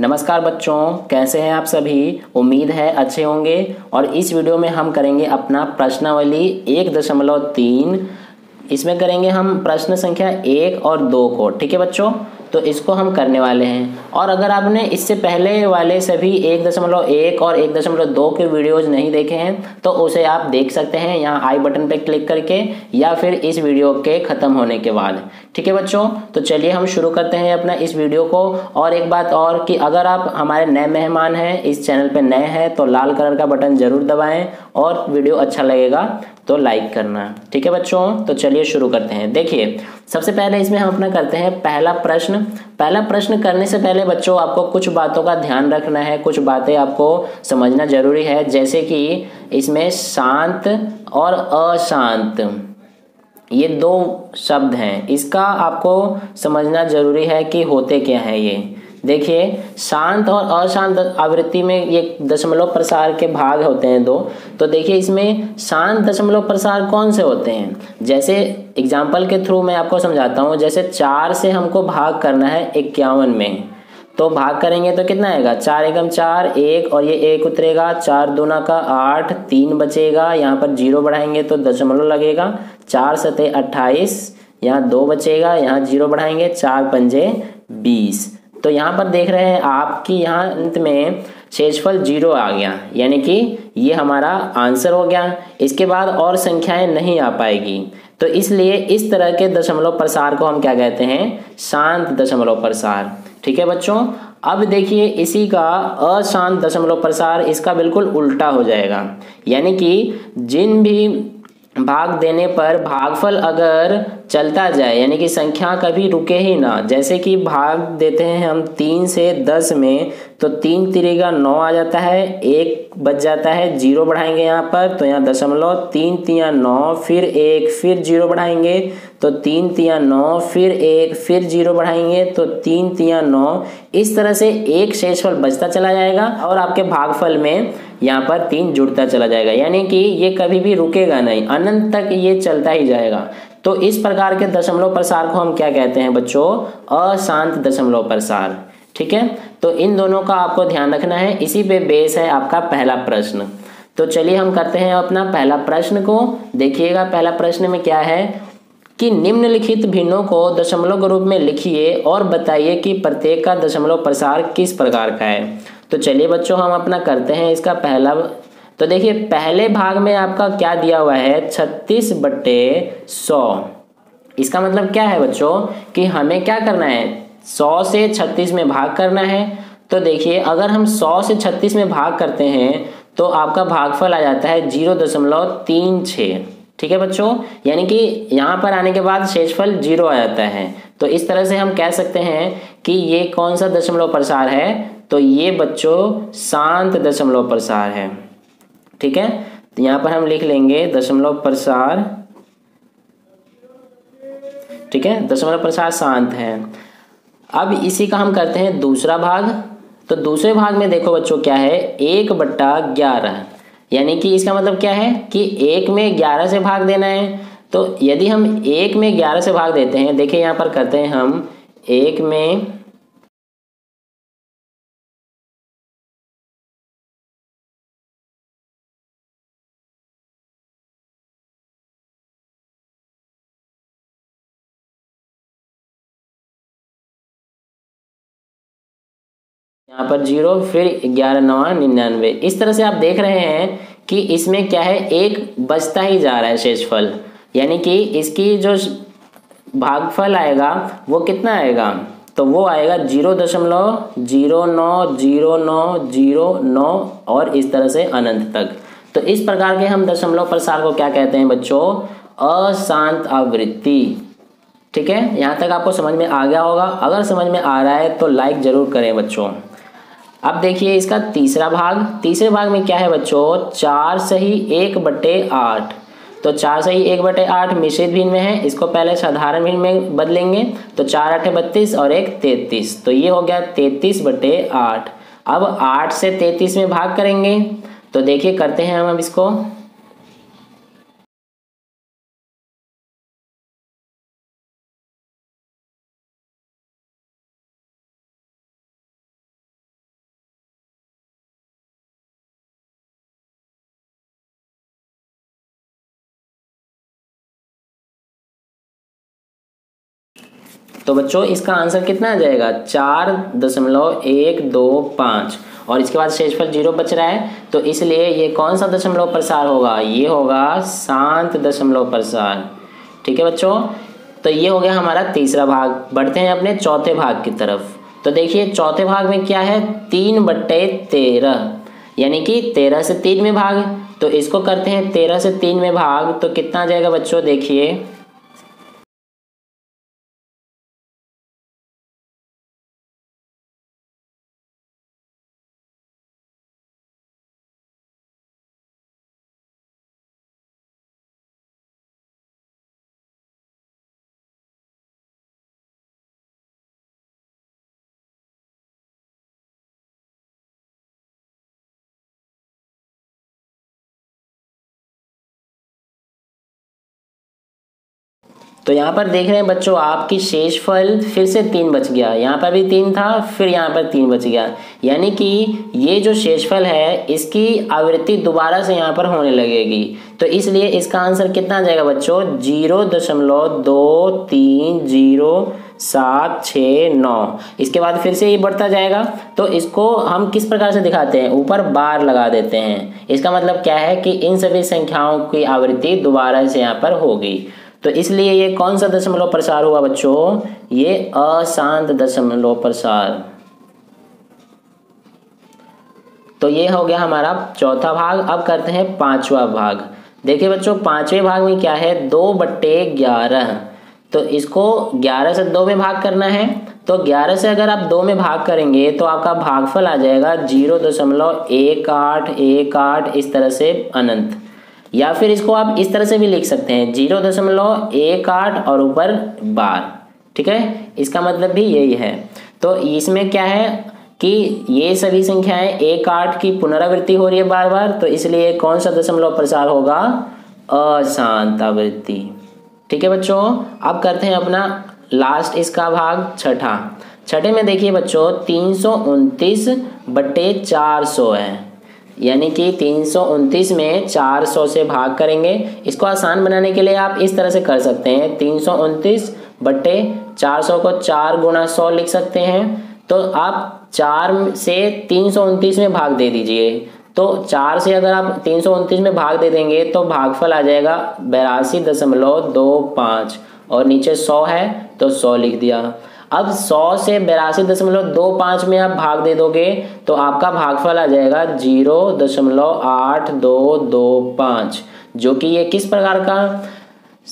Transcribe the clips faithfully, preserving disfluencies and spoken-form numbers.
नमस्कार बच्चों, कैसे हैं आप सभी। उम्मीद है अच्छे होंगे। और इस वीडियो में हम करेंगे अपना प्रश्नावली एक दशमलव तीन। इसमें करेंगे हम प्रश्न संख्या एक और दो को। ठीक है बच्चों, तो इसको हम करने वाले हैं। और अगर आपने इससे पहले वाले सभी एक दशमलव एक और एक दशमलव दो के वीडियोज़ नहीं देखे हैं तो उसे आप देख सकते हैं यहाँ आई बटन पर क्लिक करके या फिर इस वीडियो के ख़त्म होने के बाद। ठीक है बच्चों, तो चलिए हम शुरू करते हैं अपना इस वीडियो को। और एक बात और कि अगर आप हमारे नए मेहमान हैं, इस चैनल पर नए हैं, तो लाल कलर का बटन ज़रूर दबाएँ और वीडियो अच्छा लगेगा तो लाइक करना। ठीक है बच्चों, तो चलिए शुरू करते हैं। देखिए, सबसे पहले इसमें हम अपना करते हैं पहला प्रश्न। पहला प्रश्न करने से पहले बच्चों आपको कुछ बातों का ध्यान रखना है, कुछ बातें आपको समझना जरूरी है, जैसे कि इसमें शांत और अशांत ये दो शब्द हैं। इसका आपको समझना जरूरी है कि होते क्या हैं ये। देखिए, शांत और अशांत आवृत्ति में ये दशमलव प्रसार के भाग होते हैं दो। तो देखिए, इसमें शांत दशमलव प्रसार कौन से होते हैं, जैसे एग्जाम्पल के थ्रू मैं आपको समझाता हूँ। जैसे चार से हमको भाग करना है इक्यावन में, तो भाग करेंगे तो कितना आएगा, चार एकम चार, एक और ये एक उतरेगा, चार दूना का आठ, तीन बचेगा, यहाँ पर जीरो बढ़ाएंगे तो दशमलव लगेगा, चार सतह अट्ठाईस, यहाँ दो बचेगा, यहाँ जीरो बढ़ाएंगे, चार पंजे बीस। तो यहाँ पर देख रहे हैं आपकी यहाँ अंत में शेषफल जीरो आ गया, यानी कि ये हमारा आंसर हो गया। इसके बाद और संख्याएं नहीं आ पाएगी, तो इसलिए इस तरह के दशमलव प्रसार को हम क्या कहते हैं, शांत दशमलव प्रसार। ठीक है बच्चों, अब देखिए इसी का अशांत दशमलव प्रसार, इसका बिल्कुल उल्टा हो जाएगा, यानी कि जिन भी भाग देने पर भागफल अगर चलता जाए, यानी कि संख्या कभी रुके ही ना। जैसे कि भाग देते हैं हम तीन से दस में, तो तीन तिरिका नौ आ जाता है, एक बच जाता है, जीरो बढ़ाएंगे यहाँ पर तो यहाँ दशमलव, तीन तिया नौ, फिर एक, फिर जीरो बढ़ाएंगे तो तीन तिया नौ, फिर एक, फिर जीरो बढ़ाएंगे तो तीन तिया नौ। इस तरह से एक शेषफल बचता चला जाएगा और आपके भागफल में यहाँ पर तीन जुड़ता चला जाएगा, यानी कि ये कभी भी रुकेगा नहीं, अनंत तक ये चलता ही जाएगा। तो इस प्रकार के दशमलव प्रसार को हम क्या कहते हैं बच्चों, अशांत दशमलव प्रसार। ठीक है, तो इन दोनों का आपको ध्यान रखना है, इसी पे बेस है आपका पहला प्रश्न। तो चलिए हम करते हैं अपना पहला प्रश्न को। देखिएगा पहला प्रश्न में क्या है कि निम्नलिखित भिन्नों को दशमलव के रूप में लिखिए और बताइए कि प्रत्येक का दशमलव प्रसार किस प्रकार का है। तो चलिए बच्चों हम अपना करते हैं इसका पहला। तो देखिए, पहले भाग में आपका क्या दिया हुआ है, छत्तीस बटे सौ। इसका मतलब क्या है बच्चों कि हमें क्या करना है, सौ से छत्तीस में भाग करना है। तो देखिए, अगर हम सौ से छत्तीस में भाग करते हैं तो आपका भागफल आ जाता है जीरो दशमलव तीन छः। ठीक है बच्चों, यानी कि यहाँ पर आने के बाद शेषफल जीरो आ जाता है। तो इस तरह से हम कह सकते हैं कि ये कौन सा दशमलव प्रसार है, तो ये बच्चों शांत दशमलव प्रसार है। ठीक है, तो यहाँ पर हम लिख लेंगे दशमलव प्रसार। ठीक है, दशमलव प्रसार शांत है। अब इसी का हम करते हैं दूसरा भाग। तो दूसरे भाग में देखो बच्चों क्या है, एक बट्टा ग्यारह, यानी कि इसका मतलब क्या है कि एक में ग्यारह से भाग देना है। तो यदि हम एक में ग्यारह से भाग देते हैं, देखिए यहाँ पर करते हैं हम एक में यहाँ पर जीरो, फिर ग्यारह नवा निन्यानवे। इस तरह से आप देख रहे हैं कि इसमें क्या है, एक बचता ही जा रहा है शेषफल, यानी कि इसकी जो भागफल आएगा वो कितना आएगा, तो वो आएगा जीरो दशमलव जीरो नौ जीरो नौ जीरो नौ और इस तरह से अनंत तक। तो इस प्रकार के हम दशमलव प्रसार को क्या कहते हैं बच्चों, अशांत आवृत्ति। ठीक है, यहाँ तक आपको समझ में आ गया होगा। अगर समझ में आ रहा है तो लाइक ज़रूर करें बच्चों। अब देखिए इसका तीसरा भाग। तीसरे भाग में क्या है बच्चों, चार सही एक बटे आठ। तो चार सही एक बटे आठ मिश्रित भिन्न में है, इसको पहले साधारण भिन्न में बदलेंगे तो चार आठे बत्तीस और एक तैंतीस, तो ये हो गया तैंतीस बटे आठ। अब आठ से तैंतीस में भाग करेंगे तो देखिए करते हैं हम अब इसको। तो बच्चों इसका आंसर कितना आ जाएगा, चार दशमलव एक दो पाँच। और इसके बाद शेषफल जीरो बच रहा है, तो इसलिए ये कौन सा दशमलव प्रसार होगा, ये होगा शांत दशमलव प्रसार। ठीक है बच्चों, तो ये हो गया हमारा तीसरा भाग। बढ़ते हैं अपने चौथे भाग की तरफ। तो देखिए चौथे भाग में क्या है, तीन बट्टे तेरह, यानी कि तेरह से तीन में भाग। तो इसको करते हैं तेरह से तीन में भाग, तो कितना आ जाएगा बच्चों, देखिए तो यहाँ पर देख रहे हैं बच्चों आपकी शेषफल फिर से तीन बच गया, यहाँ पर भी तीन था, फिर यहाँ पर तीन बच गया, यानी कि ये जो शेषफल है इसकी आवृत्ति दोबारा से यहाँ पर होने लगेगी। तो इसलिए इसका आंसर कितना आ जाएगा बच्चों, जीरो दशमलव दो तीन जीरो सात छः नौ। इसके बाद फिर से ये बढ़ता जाएगा, तो इसको हम किस प्रकार से दिखाते हैं, ऊपर बार लगा देते हैं। इसका मतलब क्या है कि इन सभी संख्याओं की आवृत्ति दोबारा से यहाँ पर होगी। तो इसलिए ये कौन सा दशमलव प्रसार हुआ बच्चों, ये अशांत दशमलव प्रसार। तो ये हो गया हमारा चौथा भाग। अब करते हैं पांचवा भाग। देखिए बच्चों पांचवें भाग में क्या है, दो बट्टे ग्यारह। तो इसको ग्यारह से दो में भाग करना है, तो ग्यारह से अगर आप दो में भाग करेंगे तो आपका भागफल आ जाएगा जीरो दशमलव एक आठ एक आठ, इस तरह से अनंत। या फिर इसको आप इस तरह से भी लिख सकते हैं, जीरो दशमलव एक आठ और ऊपर बार। ठीक है, इसका मतलब भी यही है। तो इसमें क्या है कि ये सभी संख्याएं एक आठ की पुनरावृत्ति हो रही है बार बार, तो इसलिए कौन सा दशमलव प्रसार होगा, अशांत आवृत्ति। ठीक है बच्चों, अब करते हैं अपना लास्ट इसका भाग छठा। छठे में देखिए बच्चों तीन सौ उनतीस बटे चार सौ है, यानी कि तीन सौ उनतीस में चार सौ से भाग करेंगे। इसको आसान बनाने के लिए आप इस तरह से कर सकते हैं, तीन सौ उनतीस बटे चार सौ को चार गुणा सौ लिख सकते हैं। तो आप चार से तीन सौ उनतीस में भाग दे दीजिए, तो चार से अगर आप तीन सौ उनतीस में भाग दे देंगे तो भागफल आ जाएगा बेरासी दशमलव दो पाँच, और नीचे सौ है तो सौ लिख दिया। अब सौ से बेरासी दशमलव दो पाँच में आप भाग दे दोगे तो आपका भागफल आ जाएगा जीरो दशमलव आठ दो दो पाँच, जो कि ये किस प्रकार का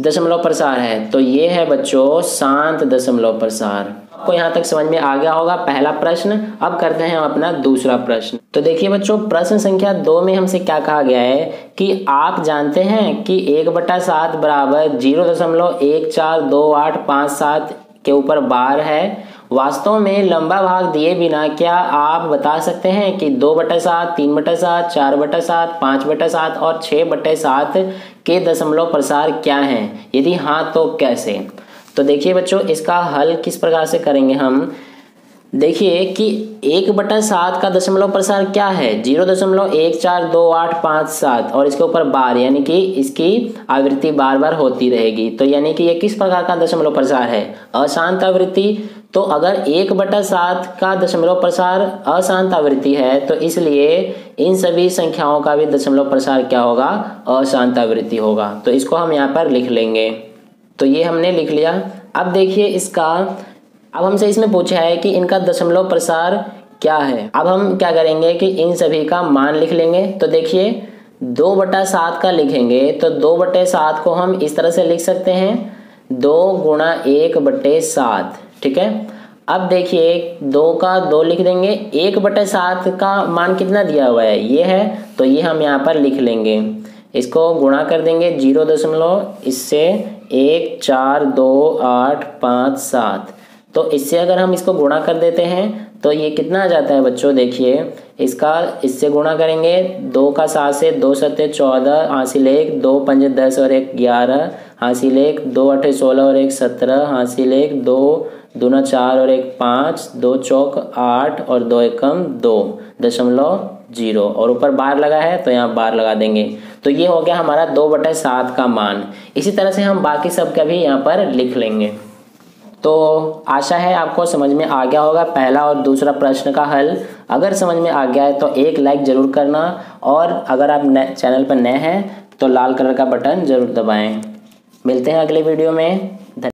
दशमलव प्रसार है, तो ये है बच्चों शांत दशमलव प्रसार। आपको यहाँ तक समझ में आ गया होगा पहला प्रश्न। अब करते हैं अपना दूसरा प्रश्न। तो देखिए बच्चों प्रश्न संख्या दो में हमसे क्या कहा गया है कि आप जानते हैं कि एक बटा सात बराबर जीरो दशमलव एक चार दो आठ पाँच सात के ऊपर बार है, वास्तव में लंबा भाग दिए बिना क्या आप बता सकते हैं कि दो बटा सात तीन बटा सात चार बटा सात पाँच बटा सात और छः बटे सात के दशमलव प्रसार क्या हैं, यदि हाँ तो कैसे। तो देखिए बच्चों इसका हल किस प्रकार से करेंगे हम। देखिए कि एक बटा सात का दशमलव प्रसार क्या है, जीरो दशमलव एक चार दो आठ पाँच सात, और इसके ऊपर बार, यानी कि इसकी आवृत्ति बार बार होती रहेगी। तो यानी कि ये किस प्रकार का दशमलव प्रसार है, अशांत आवृत्ति। तो अगर एक बटा सात का दशमलव प्रसार अशांत आवृत्ति है, तो इसलिए इन सभी संख्याओं का भी दशमलव प्रसार क्या होगा, अशांत आवृत्ति होगा। तो इसको हम यहाँ पर लिख लेंगे। तो ये हमने लिख लिया। अब देखिए इसका, अब हमसे इसमें पूछा है कि इनका दशमलव प्रसार क्या है। अब हम क्या करेंगे कि इन सभी का मान लिख लेंगे। तो देखिए दो बटा सात का लिखेंगे, तो दो बटे सात को हम इस तरह से लिख सकते हैं, दो गुणा एक बटे सात। ठीक है, अब देखिए दो का दो लिख देंगे, एक बटे सात का मान कितना दिया हुआ है, ये है, तो ये हम यहाँ पर लिख लेंगे। इसको गुणा कर देंगे जीरो दशमलव इससे एक चार दो आठ पाँच सात, तो इससे अगर हम इसको गुणा कर देते हैं तो ये कितना आ जाता है बच्चों, देखिए इसका इससे गुणा करेंगे, दो का सात से, दो सत्ते चौदह हासिल एक, दो पंजे दस और एक ग्यारह हासिल एक, दो अठे सोलह और एक सत्रह हासिल एक, दो दूना चार और एक पाँच, दो चौक आठ और दो एकम दो दशमलव जीरो, और ऊपर बार लगा है तो यहाँ बार लगा देंगे। तो ये हो गया हमारा दो बटे सात का मान। इसी तरह से हम बाकी सब का भी यहाँ पर लिख लेंगे। तो आशा है आपको समझ में आ गया होगा पहला और दूसरा प्रश्न का हल। अगर समझ में आ गया है तो एक लाइक ज़रूर करना, और अगर आप चैनल पर नए हैं तो लाल कलर का बटन ज़रूर दबाएं। मिलते हैं अगले वीडियो में।